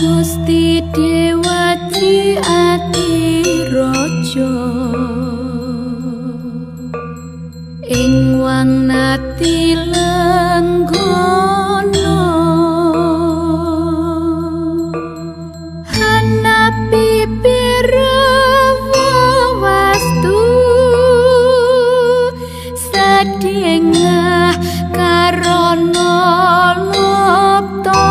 Gusti Dewati Ati Rojo ing wanati lenggono hanapi pirawa wastu sadiengah karono lopto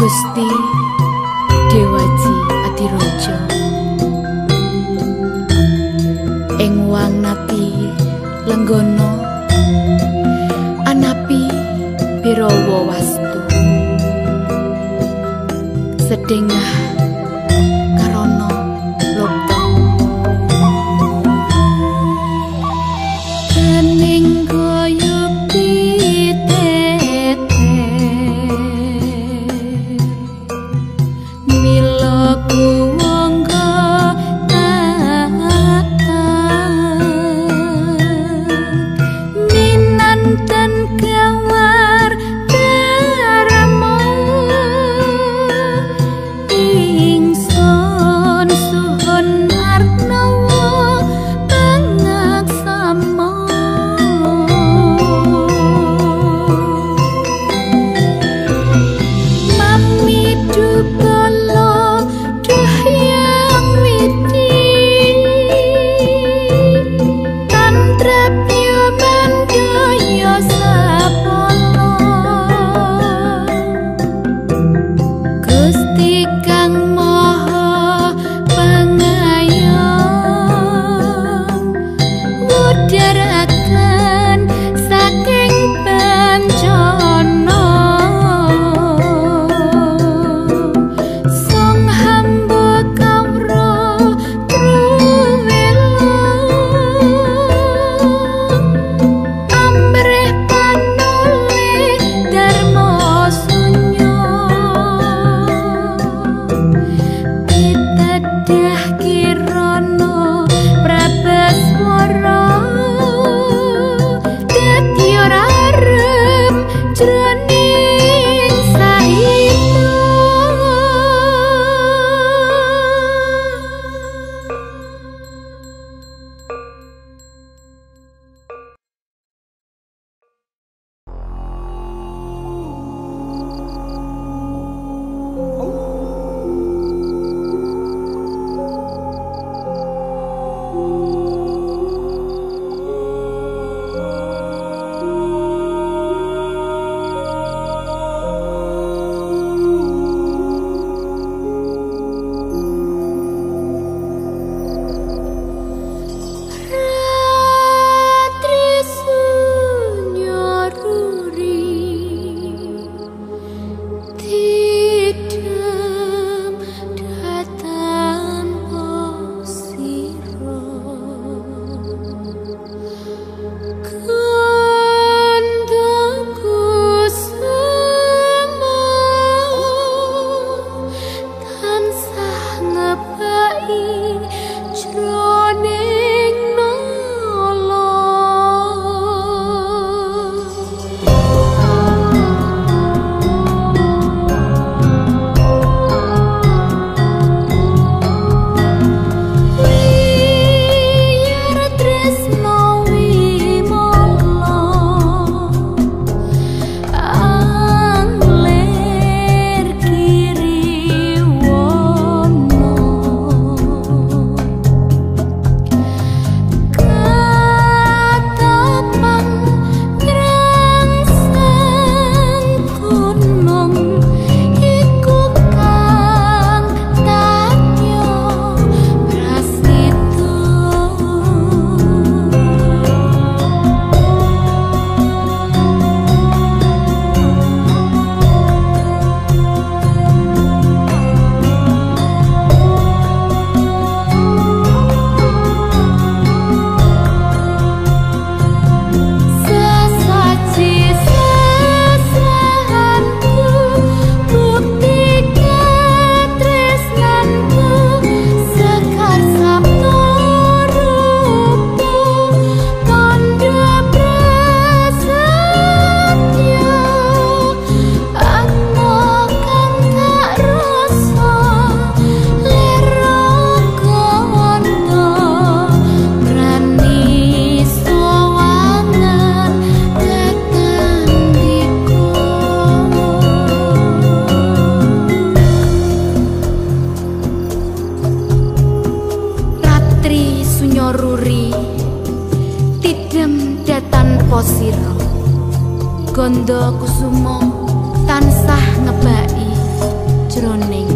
Gusti Dewaji Adirojo ing wanati lenggono anapi birawa wastu sedengah karana lopto kening Ruri tidem datan posiro gondo kusumo tansah ngebaki jroning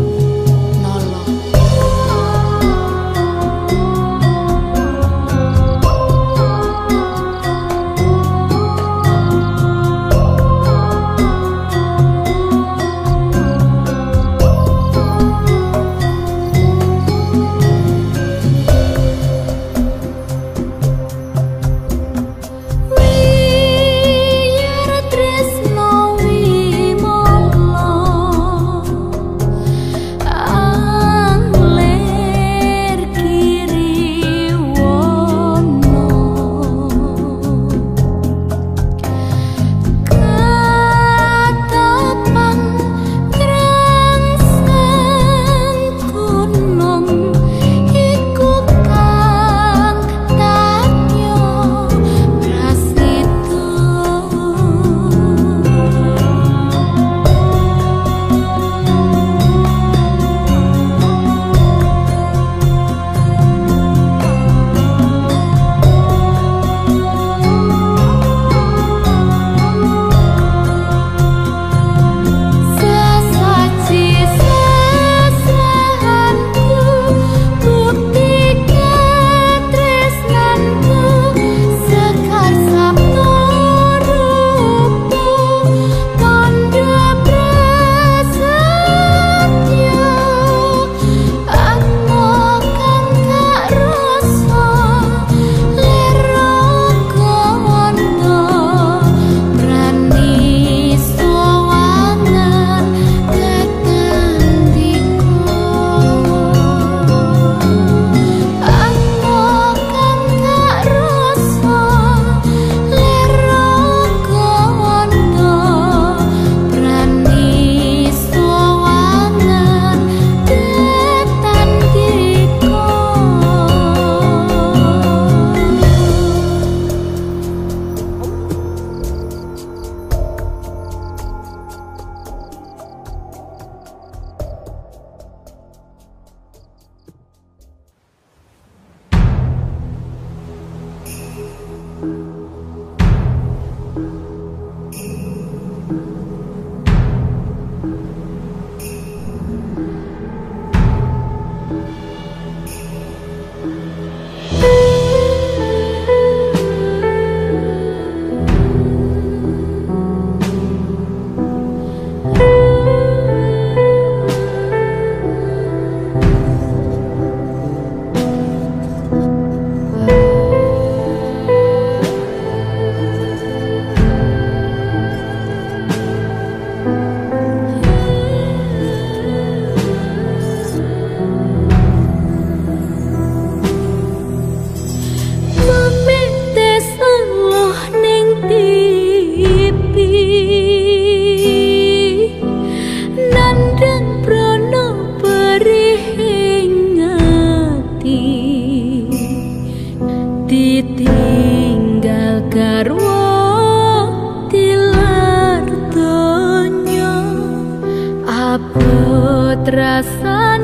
Kuasa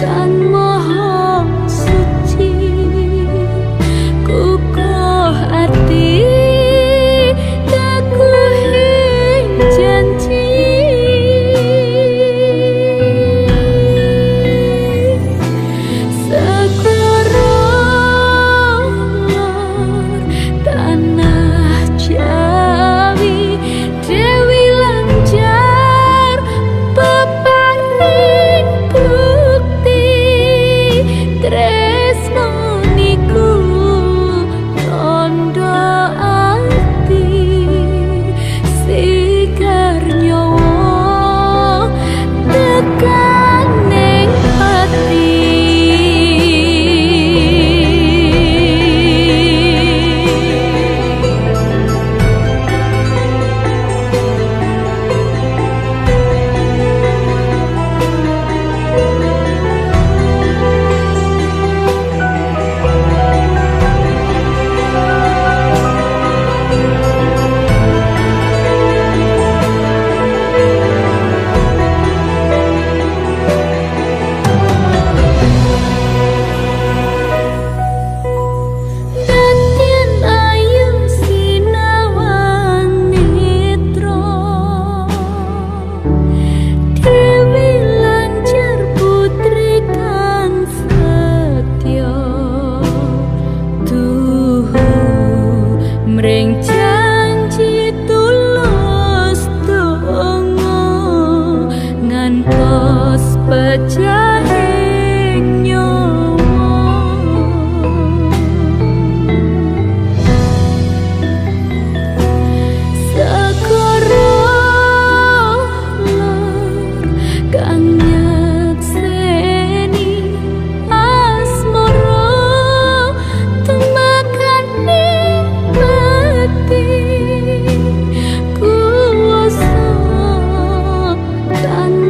dan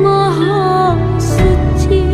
Maha Suci.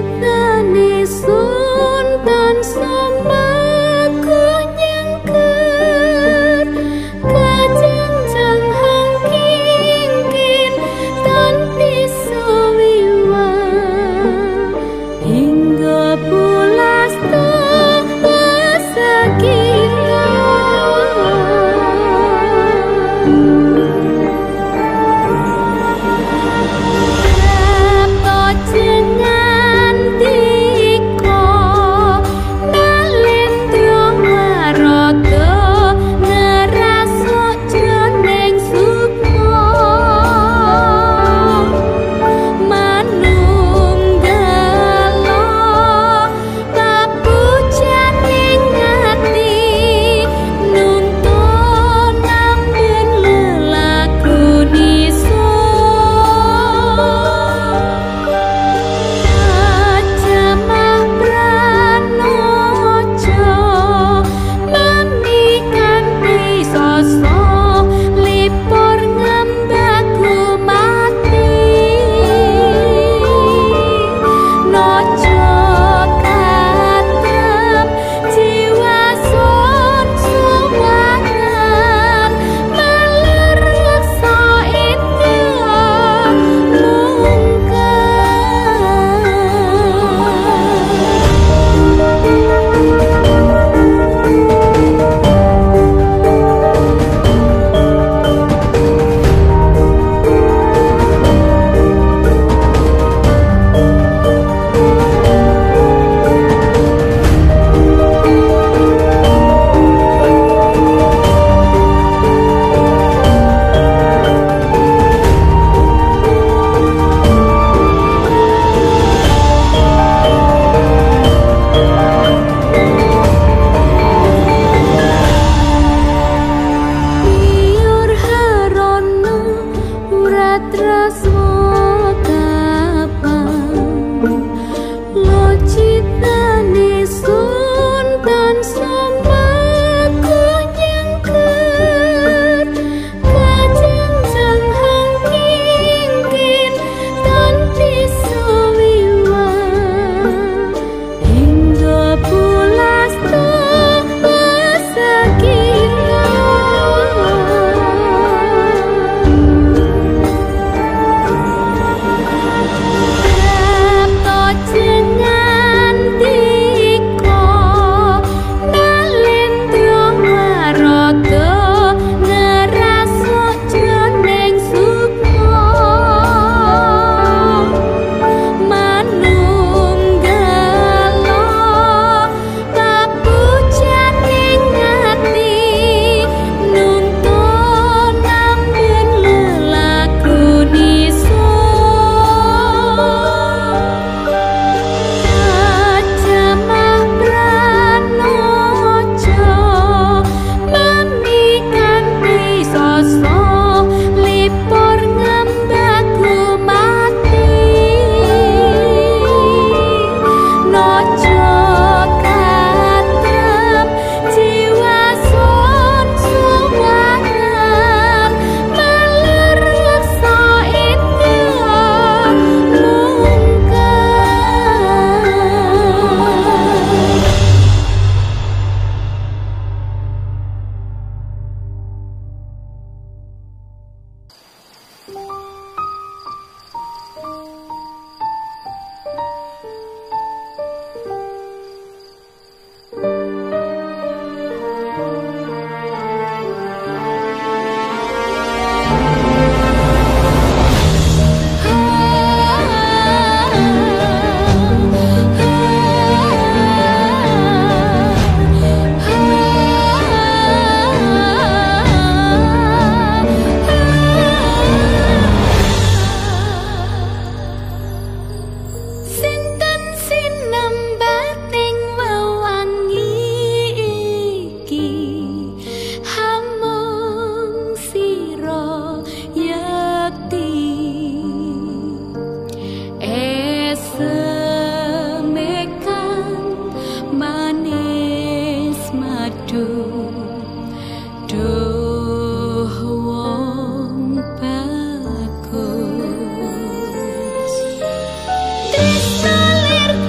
Tersalir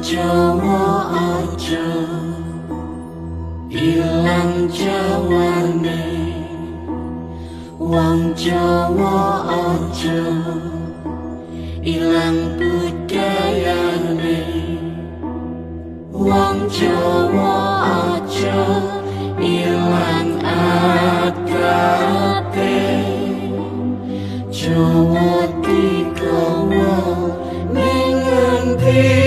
Jawa aja, ilang jawane, wong Jawa aja, ilang budayane, wong Jawa aja, ilang adate, Jawa digawa ning ngendi.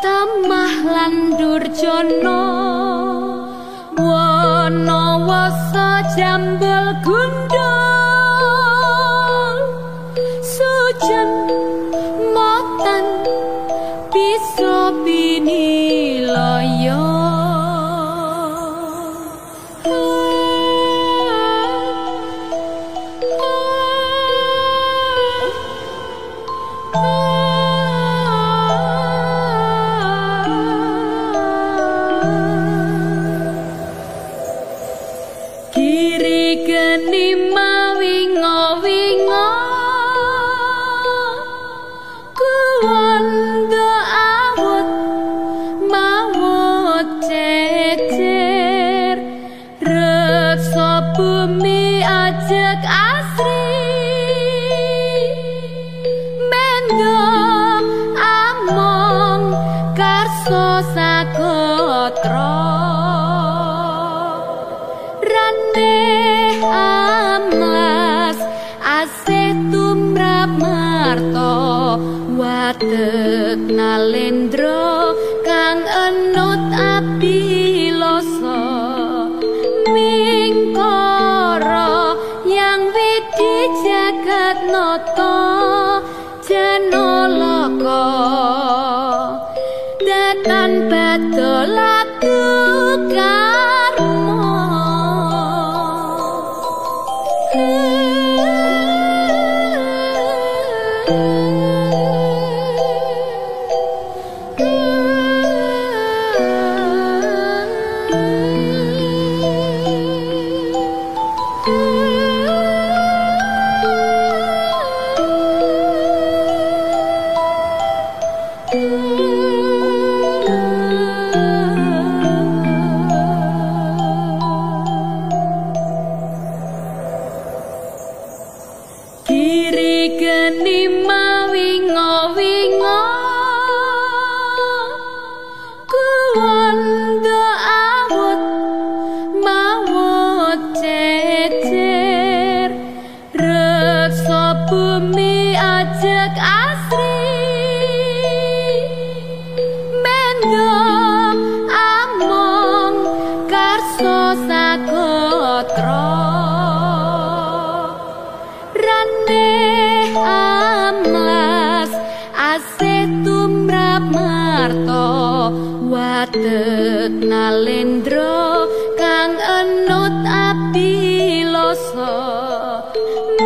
Tamah lan Durjana wana asih tumrap marto watek nalendro kang enut abdi loso mingkoro yang widi jagat noto janoloko datan batolatu karmo watek nalendro kang enut abdi loso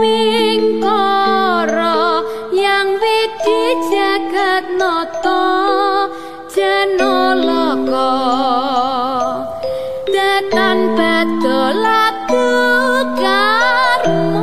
mingkoro yang widi jagat noto janoloko datan batolatu karmo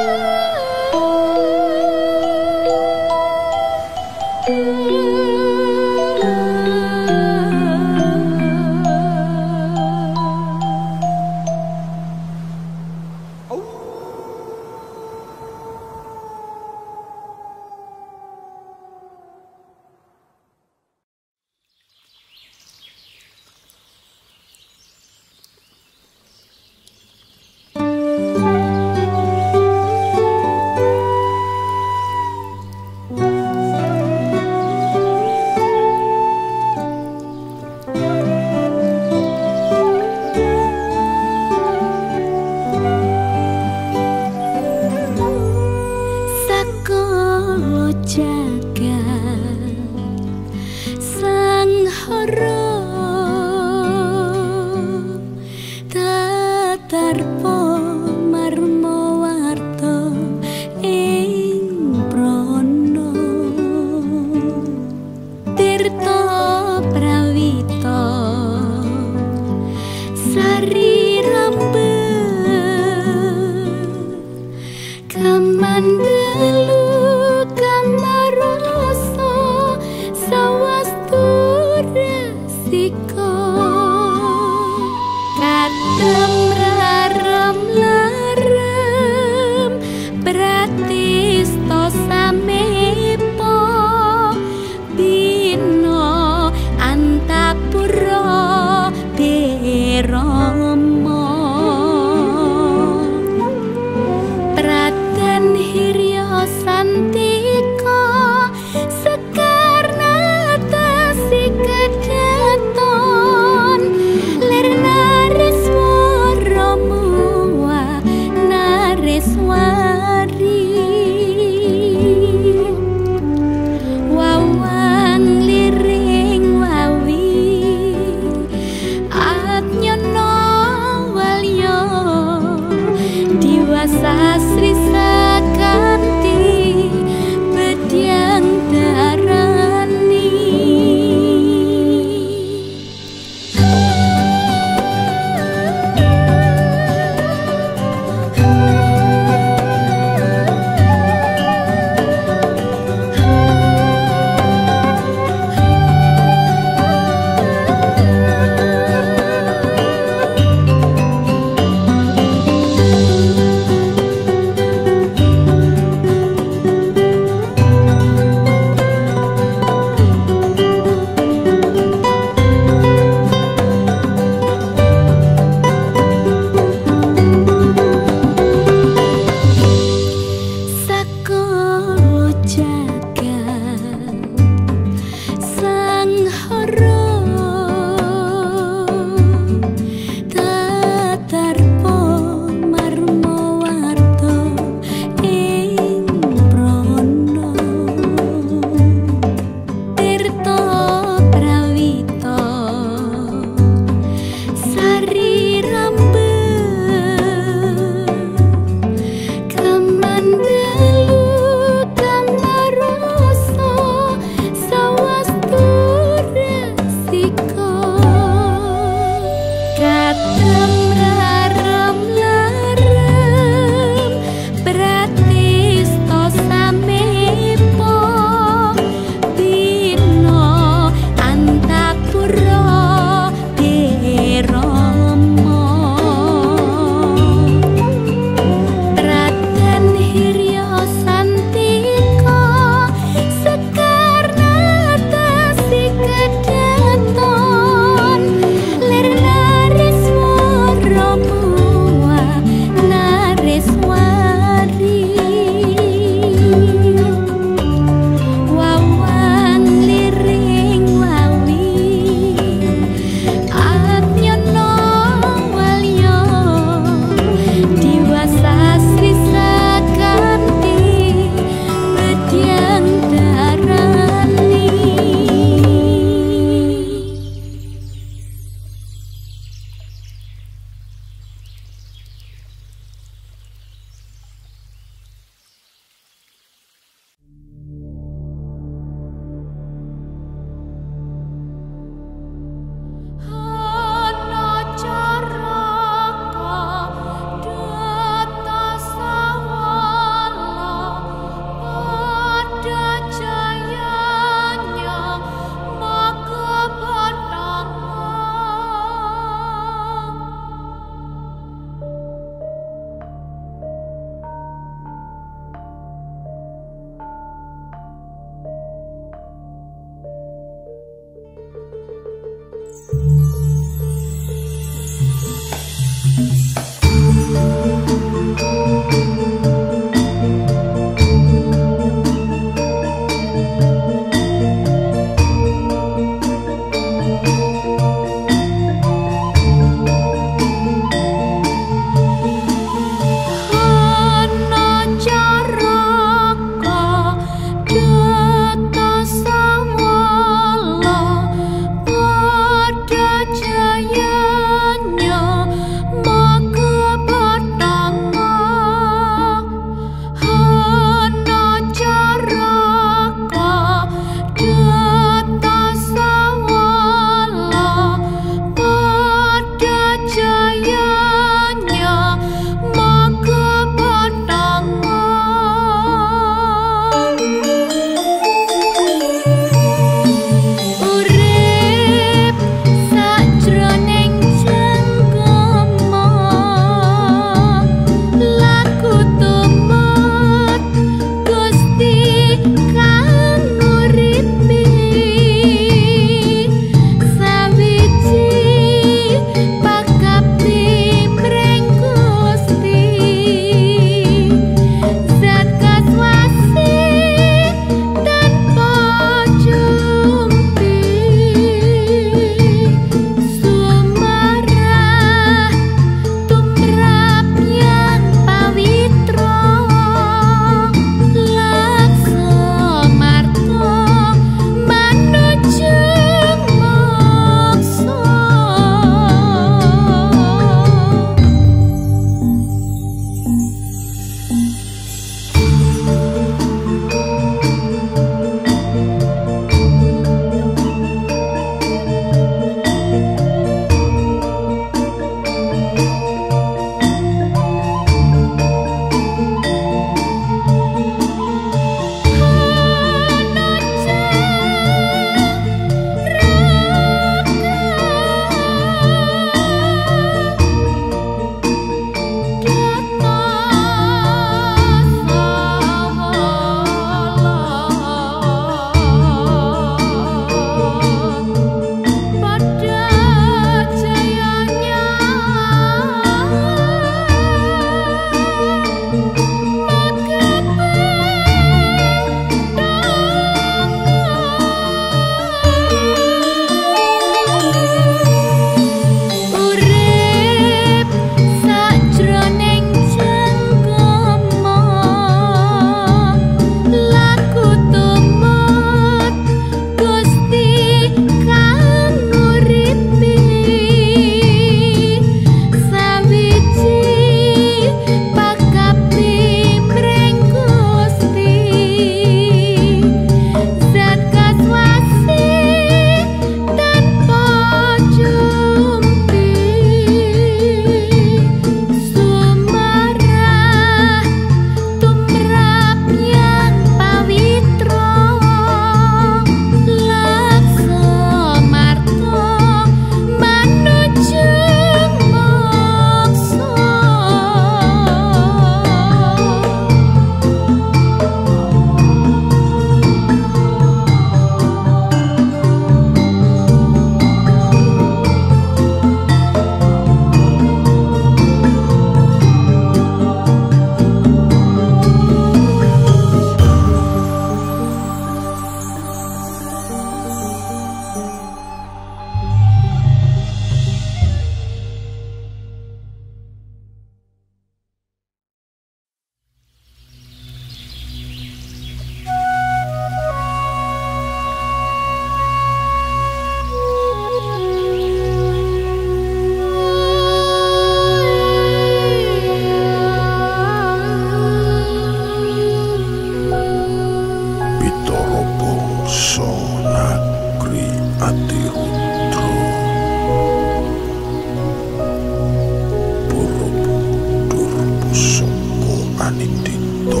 anin dito.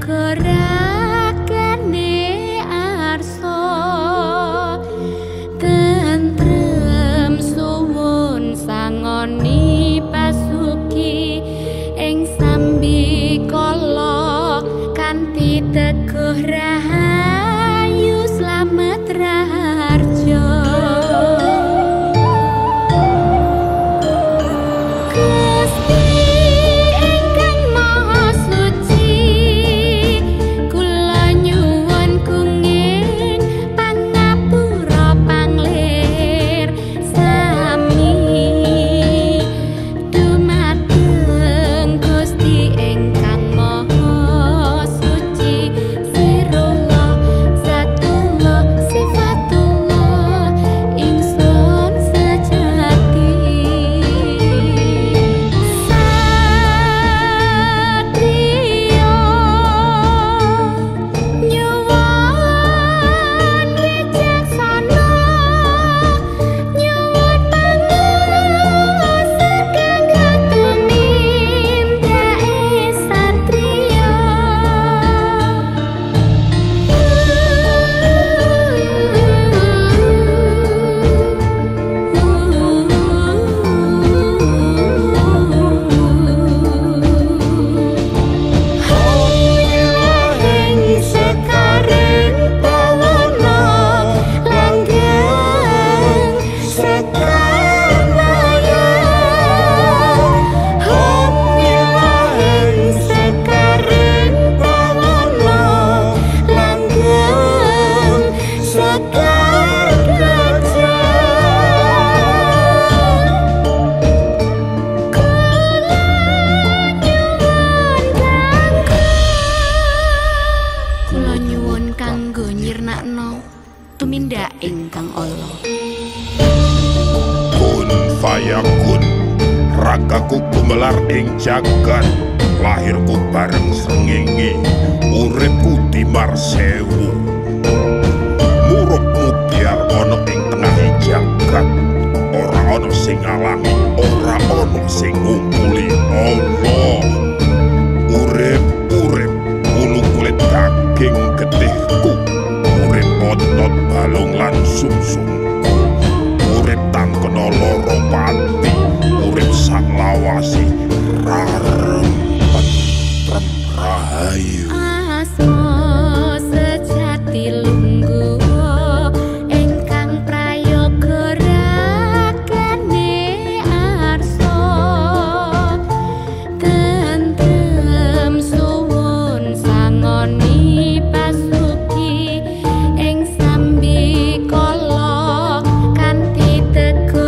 Prayoga rakane arsa Fayakun, ragaku kumelar ing jagat, lahirku bareng Srengenge, uripku di Marsewu. Murupmu biar ono ing tengah jagat, ora ono sing ngalangi, ora ono sing ngumpuli Allah. Urip bulu kulit daging getihku, urip otot balung lan sumsum. Loropati urip sak lawasi rarempet rahayu asma sejati lungguh engkang prayoga rakane arsa tentrem suwun sangoni pasuki ing sambi kala kanthi teguh.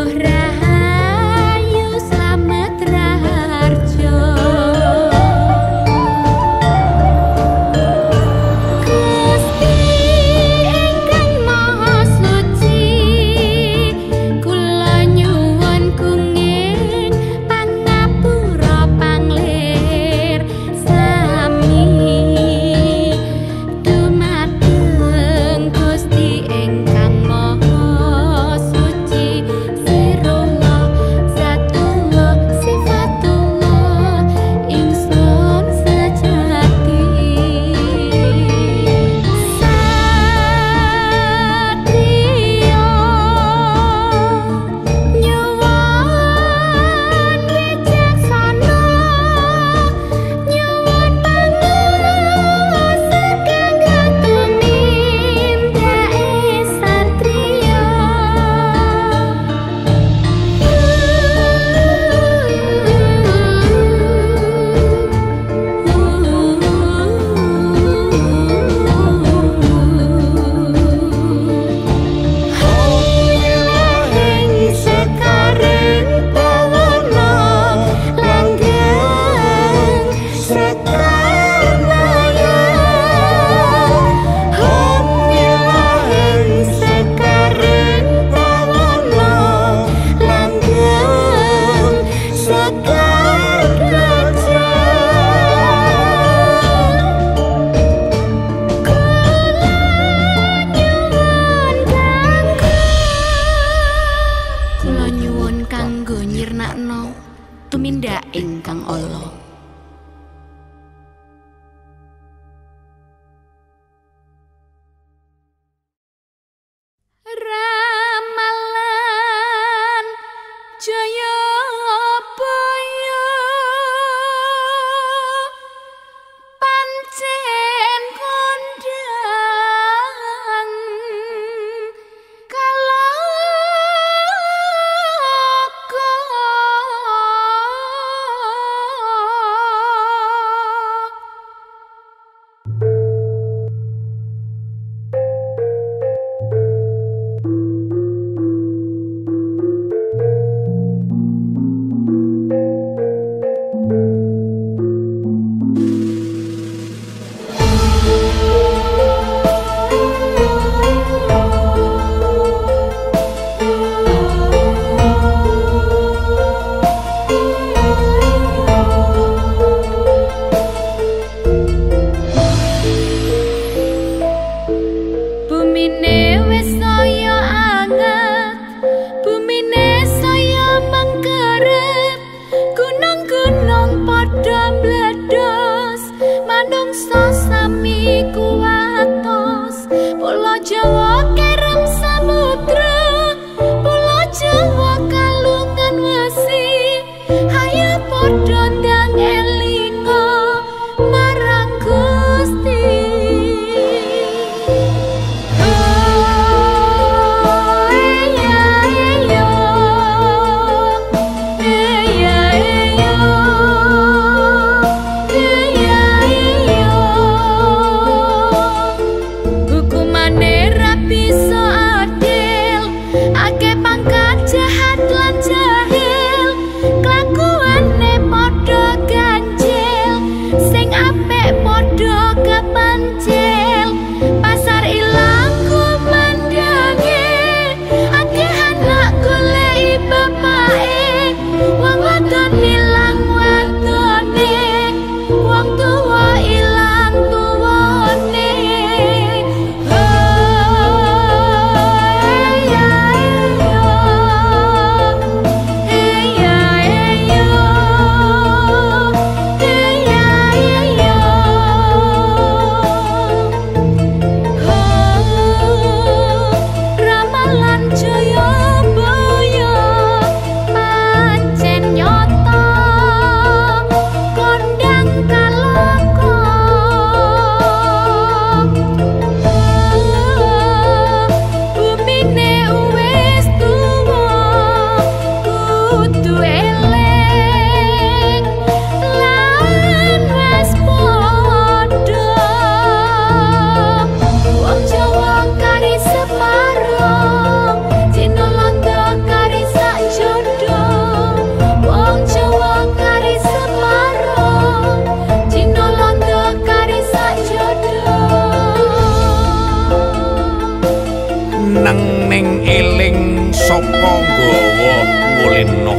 eling sapa nggawa mulena.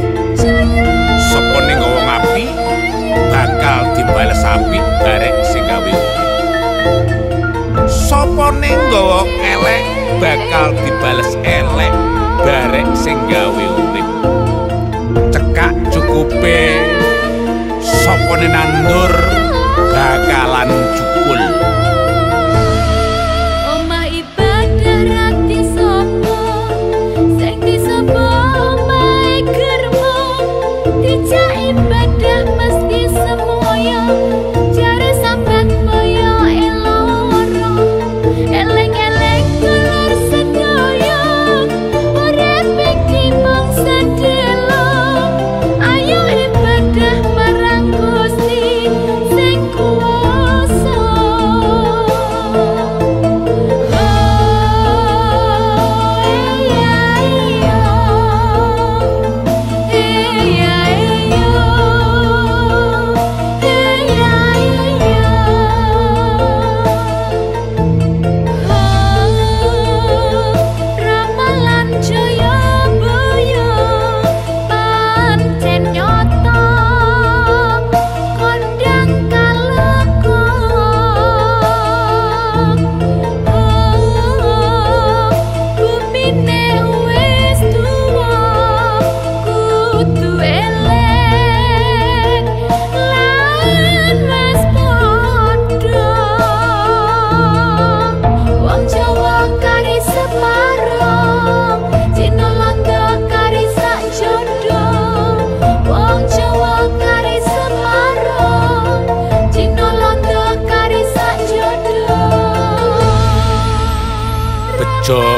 Sapa ning gawa ngapi bakal dibales apik bareng sing gawe apik. Sapa ning gawa elek bakal dibales elek bareng sing gawe apik. Cekak cukupe sapa ning nandur bakalan cukul.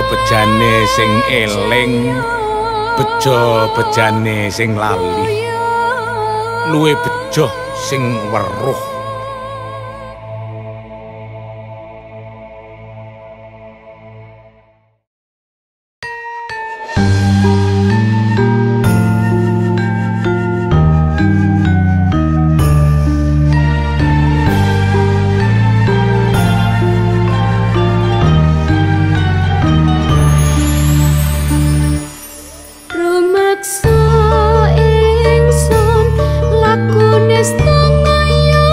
Bejane sing eling, bejo bejane sing lali, luwe bejo sing weruh. Maksa ingsun lakune setengah yo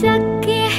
Jengkol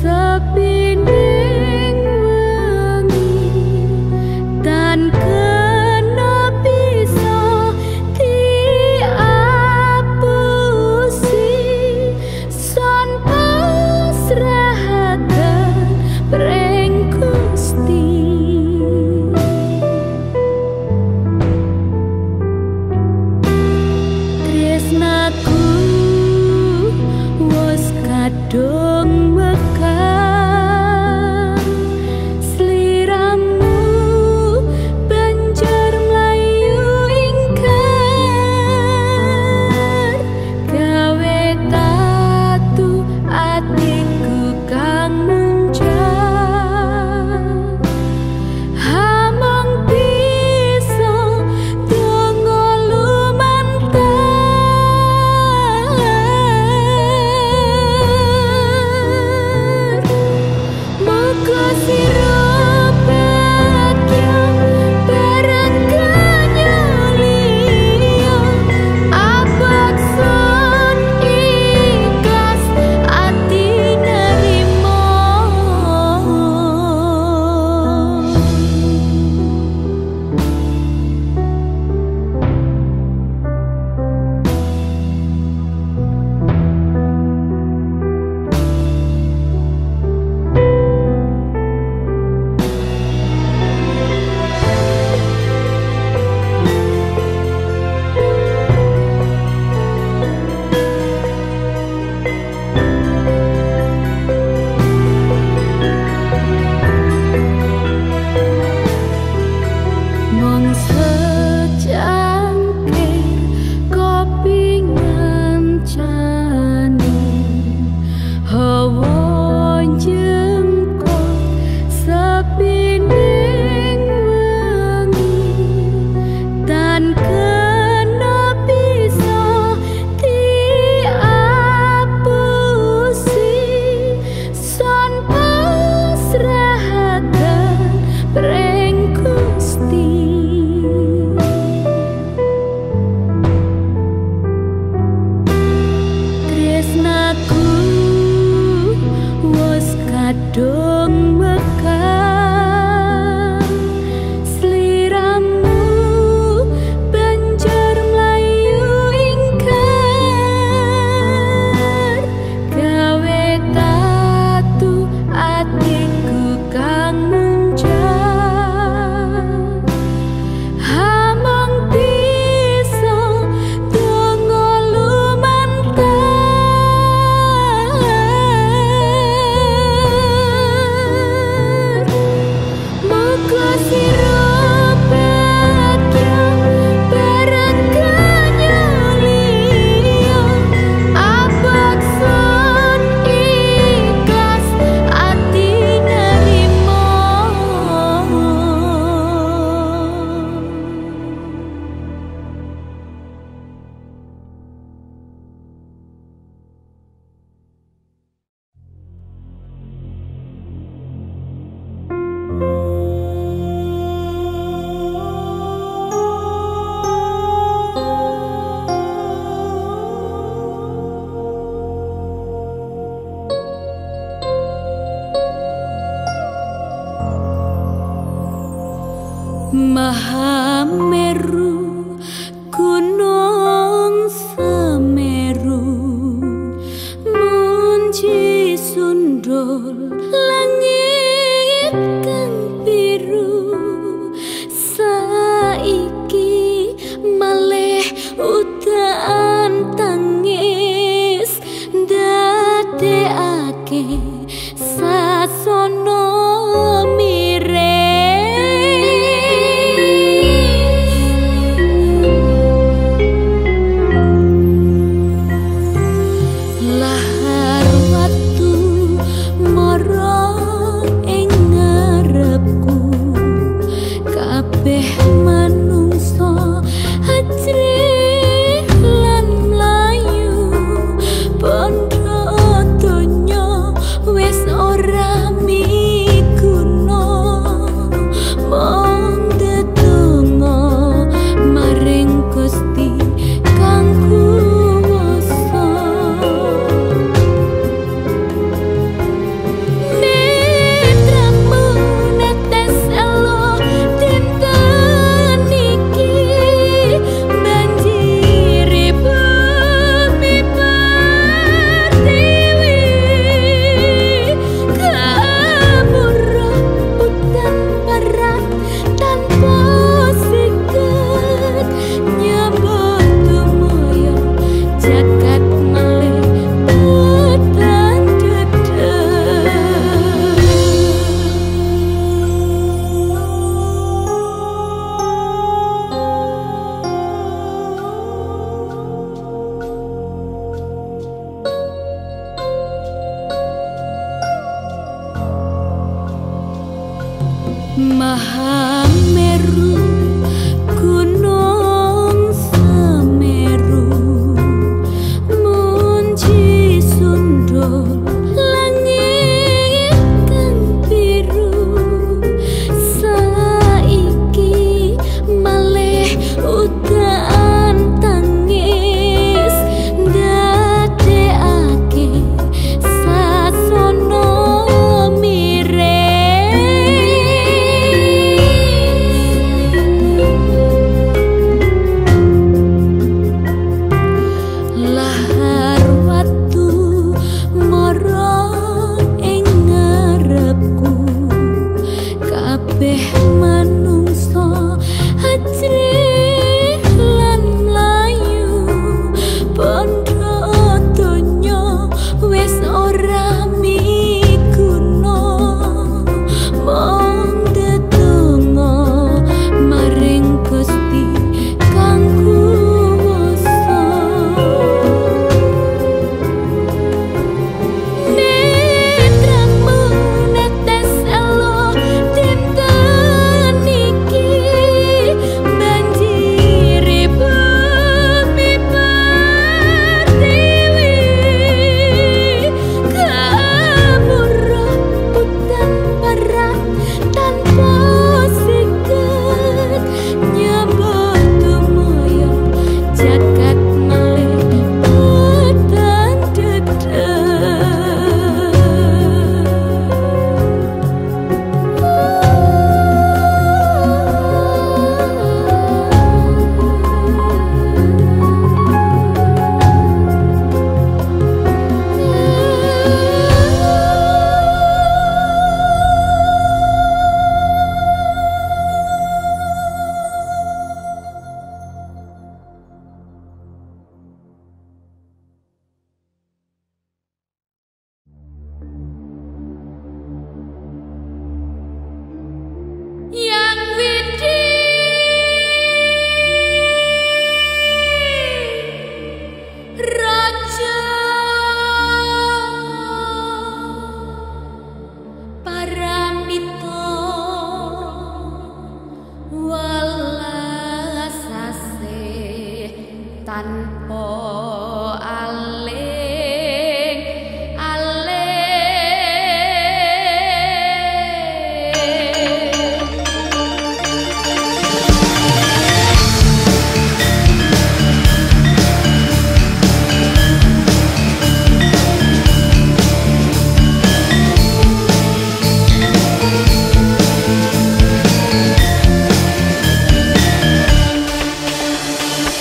sepinding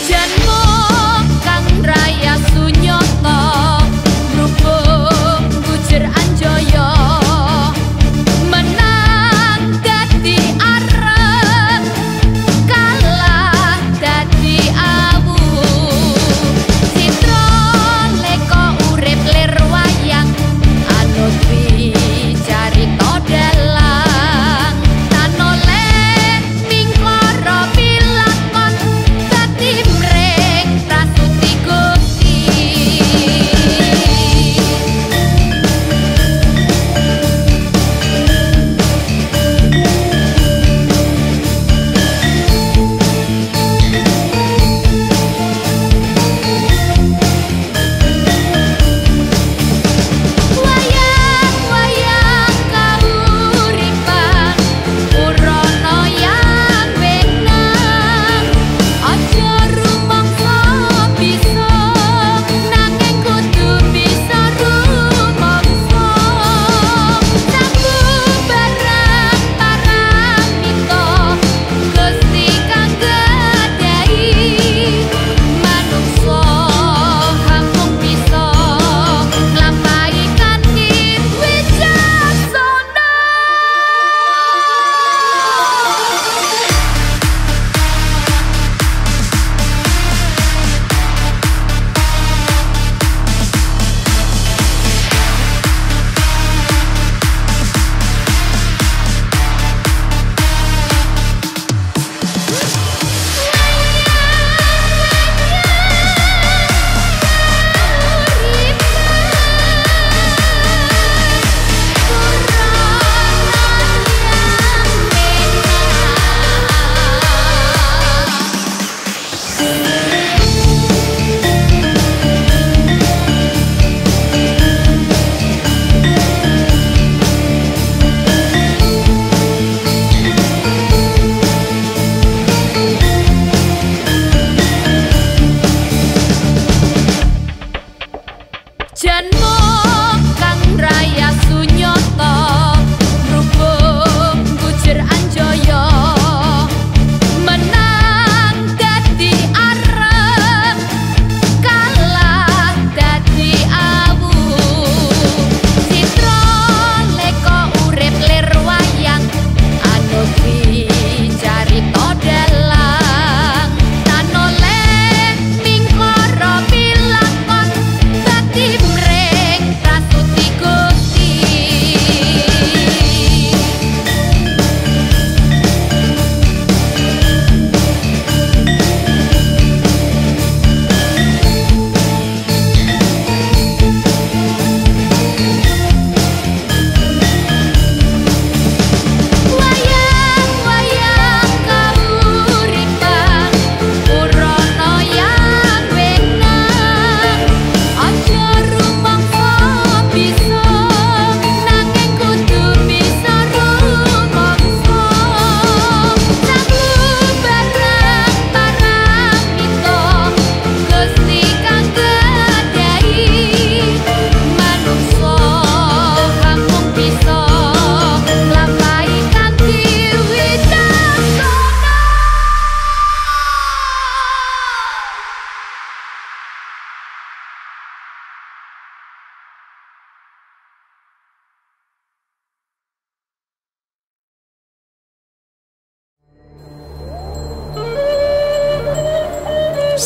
Jan mo kang raya sunyoto.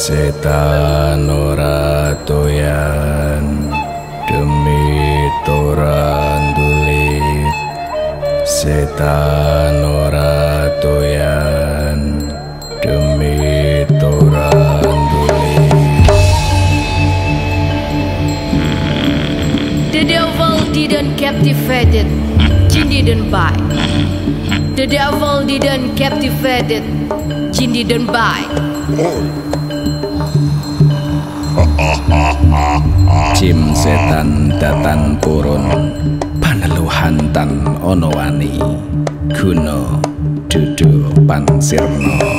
Setan ora doyan demi torandulit, setan ora doyan demi torandulit. The devil didn't captivated, Jin didn't buy. The devil didn't captivated, Jin didn't buy. Jim setan datan purun paneluhan tan ono wani guna dudu pangsirno.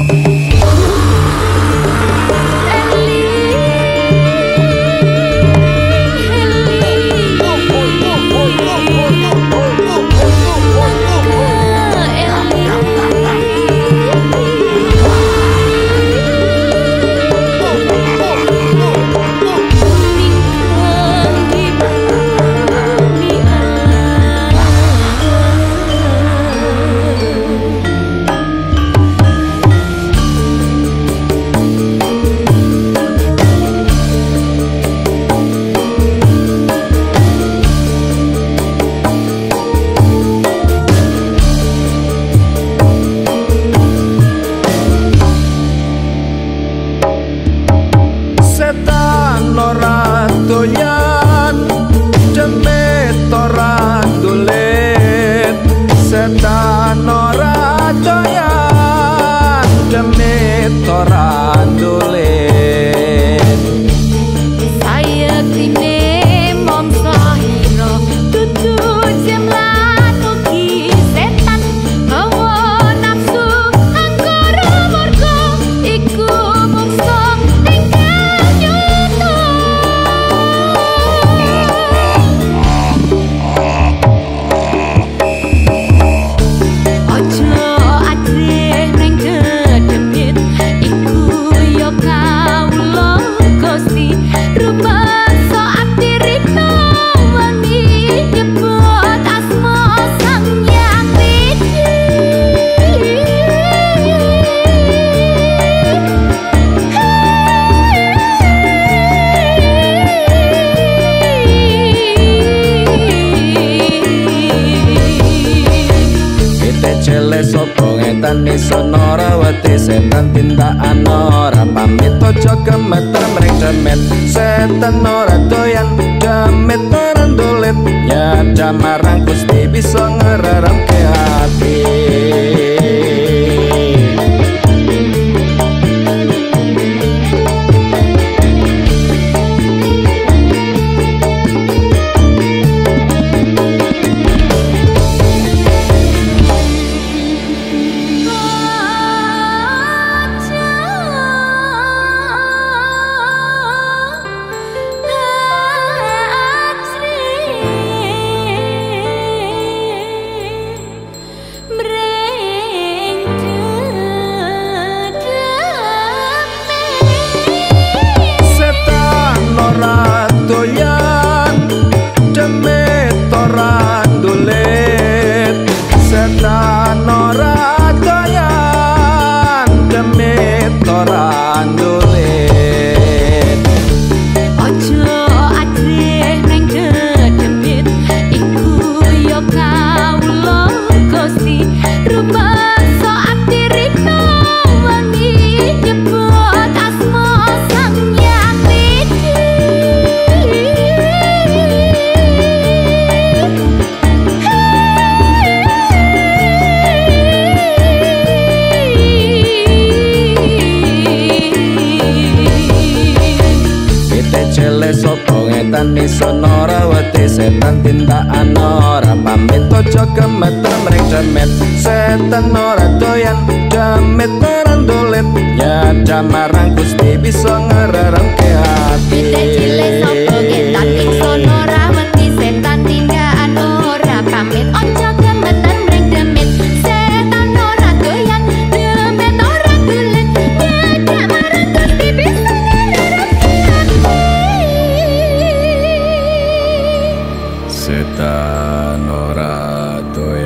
cele sopo ngetan nison ora wati setan tindakan ora pamit ojo kemet mreng demet setan ora doyan demet parandulit nyada marang Gusti bisa ngerereng ke hati cele sopo ngetan nison ora wati setan tindakan ora pamit ojo kemet mreng demet setan ora doyan demet parandulit nyada marang Gusti bisa ngerereng ke hati setan ora doyan.